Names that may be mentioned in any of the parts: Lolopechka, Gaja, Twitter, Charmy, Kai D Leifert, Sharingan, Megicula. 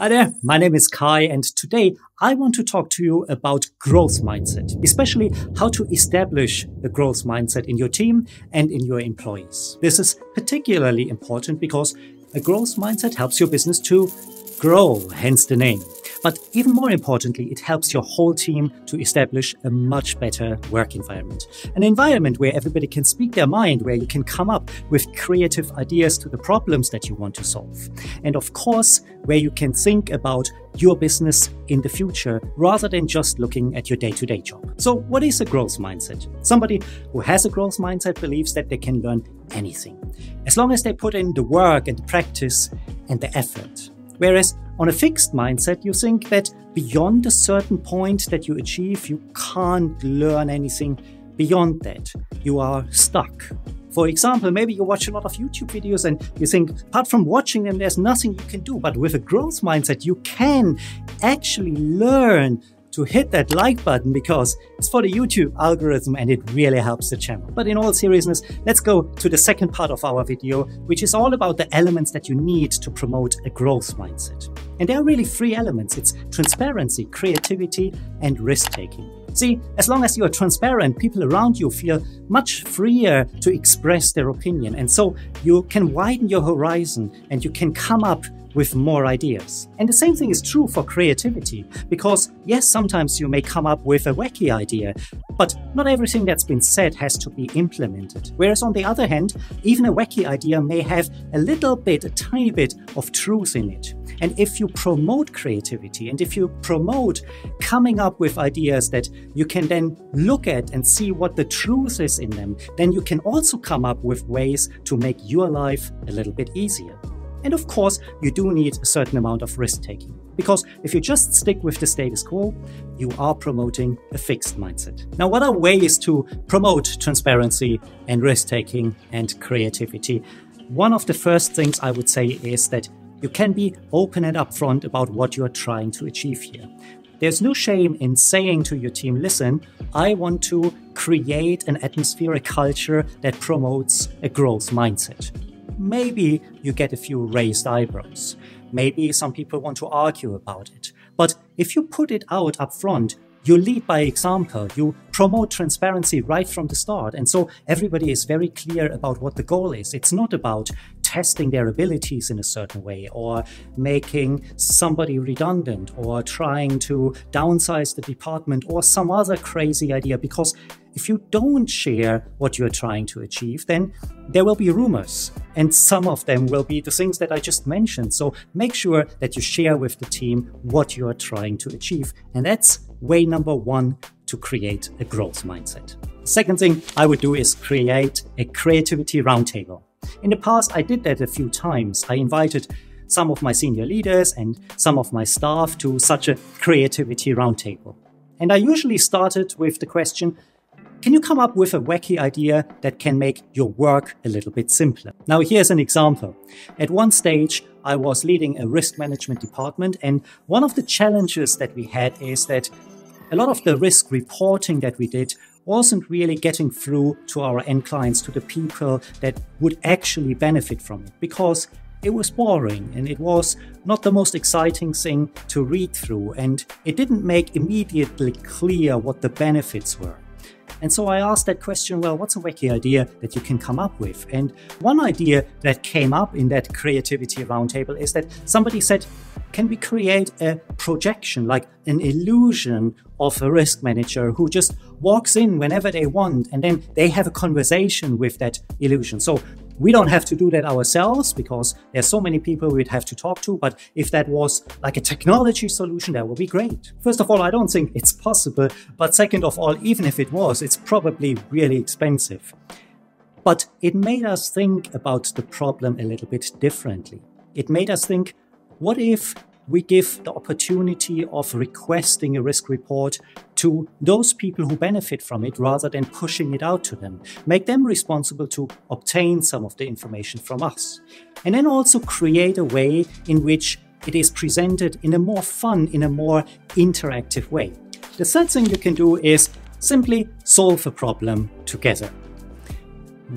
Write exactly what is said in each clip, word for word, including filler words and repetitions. Hi there, my name is Kai, and today I want to talk to you about growth mindset, especially how to establish a growth mindset in your team and in your employees. This is particularly important because a growth mindset helps your business to grow, hence the name. But even more importantly, it helps your whole team to establish a much better work environment. An environment where everybody can speak their mind, where you can come up with creative ideas to the problems that you want to solve. And of course, where you can think about your business in the future rather than just looking at your day-to-day job. So what is a growth mindset? Somebody who has a growth mindset believes that they can learn anything, as long as they put in the work and the practice and the effort. Whereas on a fixed mindset, you think that beyond a certain point that you achieve, you can't learn anything beyond that. You are stuck. For example, maybe you watch a lot of YouTube videos and you think, apart from watching them, there's nothing you can do. But with a growth mindset, you can actually learn to hit that like button because it's for the YouTube algorithm and it really helps the channel. But in all seriousness, let's go to the second part of our video, which is all about the elements that you need to promote a growth mindset. And there are really three elements. It's transparency, creativity, and risk-taking. See, as long as you are transparent, people around you feel much freer to express their opinion. And so you can widen your horizon and you can come up with more ideas. And the same thing is true for creativity, because yes, sometimes you may come up with a wacky idea, but not everything that's been said has to be implemented. Whereas on the other hand, even a wacky idea may have a little bit, a tiny bit of truth in it. And if you promote creativity and if you promote coming up with ideas that you can then look at and see what the truth is in them, then you can also come up with ways to make your life a little bit easier. And of course, you do need a certain amount of risk-taking, because if you just stick with the status quo, you are promoting a fixed mindset. Now, what are ways to promote transparency and risk-taking and creativity? One of the first things I would say is that you can be open and upfront about what you are trying to achieve here. There's no shame in saying to your team, listen, I want to create an atmosphere, a culture that promotes a growth mindset. Maybe you get a few raised eyebrows. Maybe some people want to argue about it. But if you put it out up front, you lead by example. You promote transparency right from the start. And so everybody is very clear about what the goal is. It's not about testing their abilities in a certain way or making somebody redundant or trying to downsize the department or some other crazy idea, because if you don't share what you're trying to achieve, then there will be rumors, and some of them will be the things that I just mentioned. So make sure that you share with the team what you are trying to achieve. And that's way number one to create a growth mindset. Second thing I would do is create a creativity roundtable. In the past, I did that a few times. I invited some of my senior leaders and some of my staff to such a creativity roundtable. And I usually started with the question, can you come up with a wacky idea that can make your work a little bit simpler? Now, here's an example. At one stage, I was leading a risk management department, and one of the challenges that we had is that a lot of the risk reporting that we did wasn't really getting through to our end clients, to the people that would actually benefit from it, because it was boring and it was not the most exciting thing to read through, and it didn't make immediately clear what the benefits were. And so I asked that question, well, what's a wacky idea that you can come up with? And one idea that came up in that creativity roundtable is that somebody said, can we create a projection, like an illusion of a risk manager who just walks in whenever they want, and then they have a conversation with that illusion? So we don't have to do that ourselves because there's so many people we'd have to talk to. But if that was like a technology solution, that would be great. First of all, I don't think it's possible. But second of all, even if it was, it's probably really expensive. But it made us think about the problem a little bit differently. It made us think, what if we give the opportunity of requesting a risk report to those people who benefit from it rather than pushing it out to them? Make them responsible to obtain some of the information from us. And then also create a way in which it is presented in a more fun, in a more interactive way. The third thing you can do is simply solve a problem together.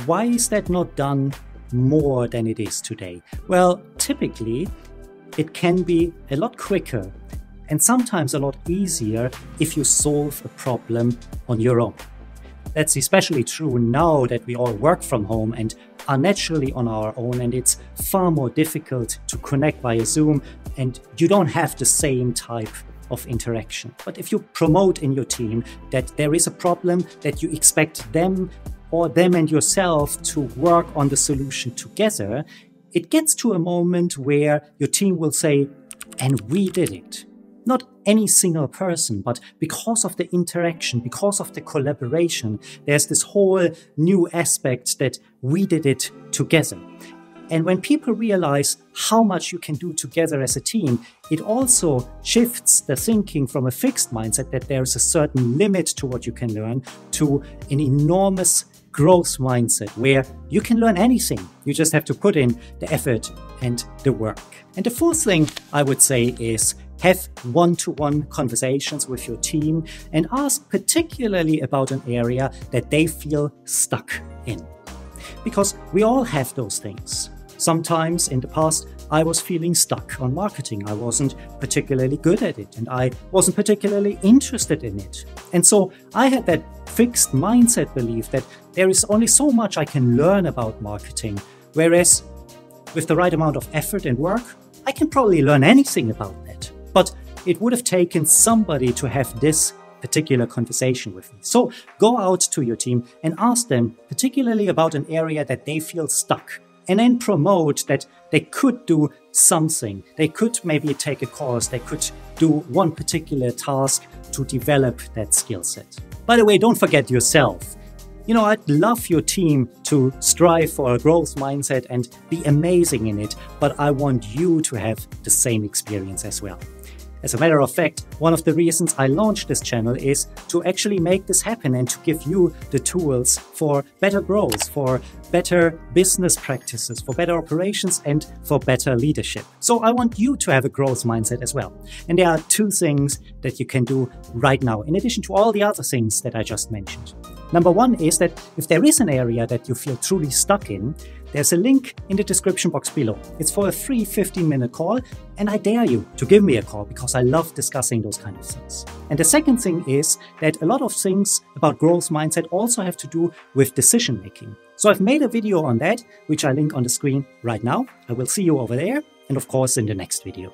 Why is that not done more than it is today? Well, typically, it can be a lot quicker and sometimes a lot easier if you solve a problem on your own. That's especially true now that we all work from home and are naturally on our own, and it's far more difficult to connect via Zoom and you don't have the same type of interaction. But if you promote in your team that there is a problem, that you expect them or them and yourself to work on the solution together, it gets to a moment where your team will say, "And we did it." Not any single person, but because of the interaction, because of the collaboration, there's this whole new aspect that we did it together. And when people realize how much you can do together as a team, it also shifts the thinking from a fixed mindset that there is a certain limit to what you can learn to an enormous growth mindset where you can learn anything. You just have to put in the effort and the work. And the fourth thing I would say is have one-to-one conversations with your team and ask particularly about an area that they feel stuck in. Because we all have those things. Sometimes in the past, I was feeling stuck on marketing. I wasn't particularly good at it and I wasn't particularly interested in it. And so I had that fixed mindset belief that there is only so much I can learn about marketing. Whereas with the right amount of effort and work, I can probably learn anything about that. But it would have taken somebody to have this particular conversation with me. So go out to your team and ask them particularly about an area that they feel stuck, and then promote that they could do something. They could maybe take a course. They could do one particular task to develop that skill set. By the way, don't forget yourself. You know, I'd love your team to strive for a growth mindset and be amazing in it, but I want you to have the same experience as well. As a matter of fact, one of the reasons I launched this channel is to actually make this happen and to give you the tools for better growth, for better business practices, for better operations, and for better leadership. So I want you to have a growth mindset as well. And there are two things that you can do right now, in addition to all the other things that I just mentioned. Number one is that if there is an area that you feel truly stuck in, there's a link in the description box below. It's for a free fifteen minute call, and I dare you to give me a call because I love discussing those kind of things. And the second thing is that a lot of things about growth mindset also have to do with decision making. So I've made a video on that, which I link on the screen right now. I will see you over there and of course in the next video.